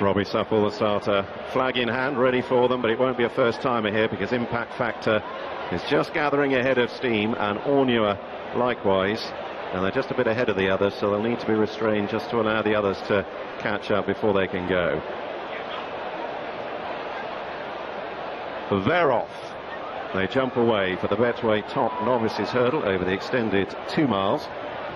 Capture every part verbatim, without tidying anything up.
Robbie Supple, the starter, flag in hand, ready for them, but it won't be a first-timer here because Impact Factor is just gathering ahead of steam, and Ornua likewise, and they're just a bit ahead of the others, so they'll need to be restrained just to allow the others to catch up before they can go. They're off. They jump away for the Betway top novices hurdle over the extended two miles.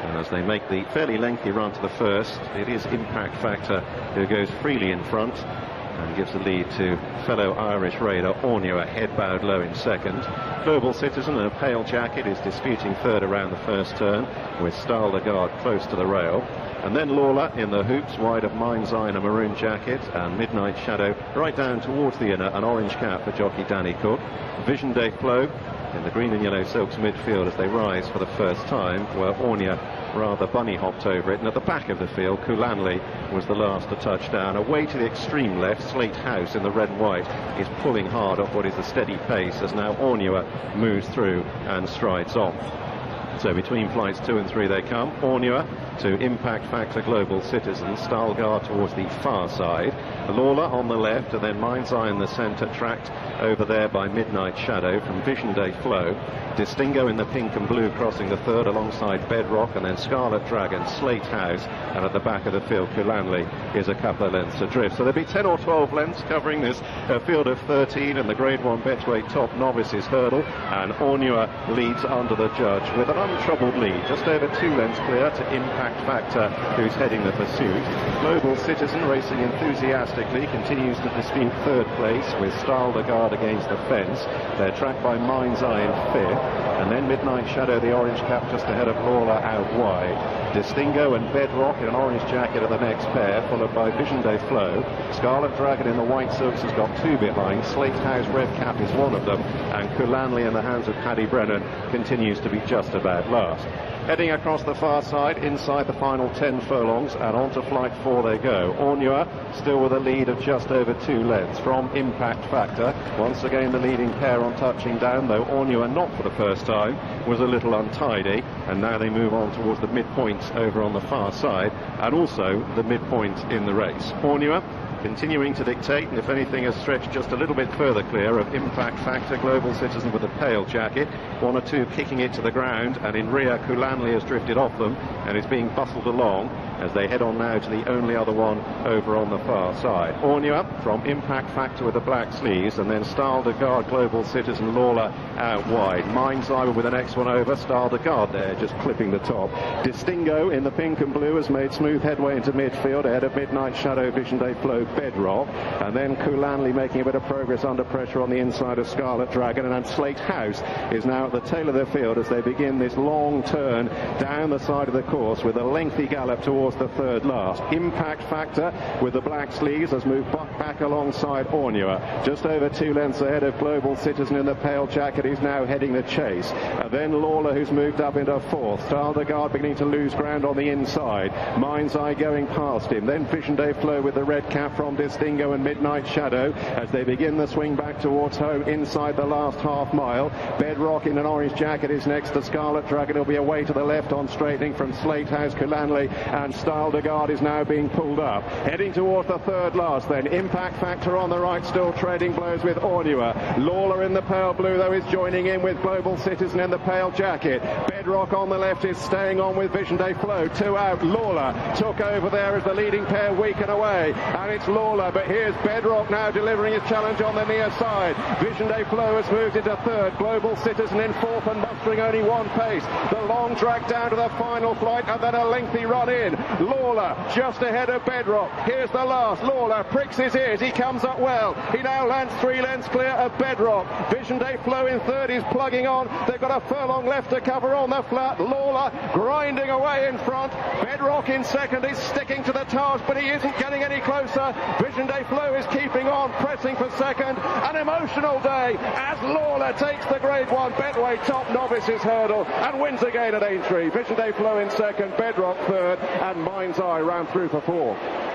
And as they make the fairly lengthy run to the first, it is Impact Factor who goes freely in front and gives the lead to fellow Irish raider Ornua, head bowed low in second. Global Citizen in a pale jacket is disputing third around the first turn, with Stal de Gard close to the rail. And then Lalor in the hoops, wide of Mind's Eye in a maroon jacket, and Midnight Shadow right down towards the inner, an orange cap for jockey Danny Cook. Vision Day Flow in the green and yellow silks midfield as they rise for the first time, where Ornea rather bunny hopped over it, and at the back of the field Kulanli was the last to touch down. Away to the extreme left, Slate House in the red and white is pulling hard off what is a steady pace as now Ornua moves through and strides off. So between flights two and three they come. Ornua to Impact Factor Global Citizen, Stal de Gard towards the far side, Lalor on the left, and then Mind's Eye in the centre, tracked over there by Midnight Shadow from Vision Day Flow. Distingo in the pink and blue crossing the third alongside Bedrock, and then Scarlet Dragon, Slate House, and at the back of the field Kulanli is a couple of lengths adrift. So there'll be ten or twelve lengths covering this uh, field of thirteen and the Grade one Betway top novices hurdle, and Ornua leads under the judge with an untroubled lead, just over two lengths clear to Impact Factor, who's heading the pursuit. Global Citizen, racing enthusiastically, continues to dispute third place with Stal de Gard against the fence. They're tracked by Mind's Eye in fifth, and then Midnight Shadow, the orange cap, just ahead of Lalor out wide. Distingo and Bedrock in an orange jacket are the next pair, followed by Vision Day Flow. Scarlet Dragon in the white silks has got two behind. Slate House red cap is one of them, and Kulanli in the hands of Paddy Brennan continues to be just about last. Heading across the far side, inside the final ten furlongs, and onto flight four they go. Ornua still with a lead of just over two lengths from Impact Factor. Once again the leading pair on touching down, though Ornua, not for the first time, was a little untidy, and now they move on towards the midpoints over on the far side, and also the midpoint in the race. Ornua continuing to dictate, and if anything has stretched just a little bit further clear of Impact Factor. Global Citizen with a pale jacket, one or two kicking it to the ground, and in rear Kulanli has drifted off them and is being bustled along as they head on now to the only other one over on the far side. Ornua from Impact Factor with the black sleeves, and then Stal de Gard, Global Citizen, Lalor out wide. Mind's Eye with the next one over, Stal de Gard there just clipping the top. Distingo in the pink and blue has made smooth headway into midfield ahead of Midnight Shadow, Vision Day Flow, Bedrock, and then Kulanli making a bit of progress under pressure on the inside of Scarlet Dragon, and Slate House is now at the tail of the field as they begin this long turn down the side of the course with a lengthy gallop towards the third last. Impact Factor with the black sleeves has moved back alongside Ornua, just over two lengths ahead of Global Citizen in the pale jacket, who's now heading the chase, and then Lalor, who's moved up into fourth. Stal de Gard beginning to lose ground on the inside, Mind's Eye going past him, then Vision Day Flow with the red cap from from Distingo and Midnight Shadow as they begin the swing back towards home inside the last half mile. Bedrock in an orange jacket is next to Scarlet Dragon. It'll be away to the left on straightening from Slate House, Kulanli, and Stal de Gard is now being pulled up. Heading towards the third last then. Impact Factor on the right still trading blows with Ornua. Lalor in the pale blue though is joining in with Global Citizen in the pale jacket. Bedrock on the left is staying on with Vision Day Flow. Two out. Lalor took over there as the leading pair weaken away, and it's Lalor, but here's Bedrock now delivering his challenge on the near side. Vision Day Flow has moved into third, Global Citizen in fourth and mustering only one pace. The long drag down to the final flight and then a lengthy run in. Lalor just ahead of Bedrock. Here's the last. Lalor pricks his ears. He comes up well. He now lands three lengths clear of Bedrock. Vision Day Flow in third is plugging on. They've got a furlong left to cover on the flat. Lalor grinding away in front. Bedrock in second is sticking to the task, but he isn't getting any closer. Vision Day Flow is keeping on, pressing for second. An emotional day as Lalor takes the Grade one Betway top novices hurdle and wins again at Aintree. Vision Day Flow in second, Bedrock third, and Mind's Eye round through for fourth.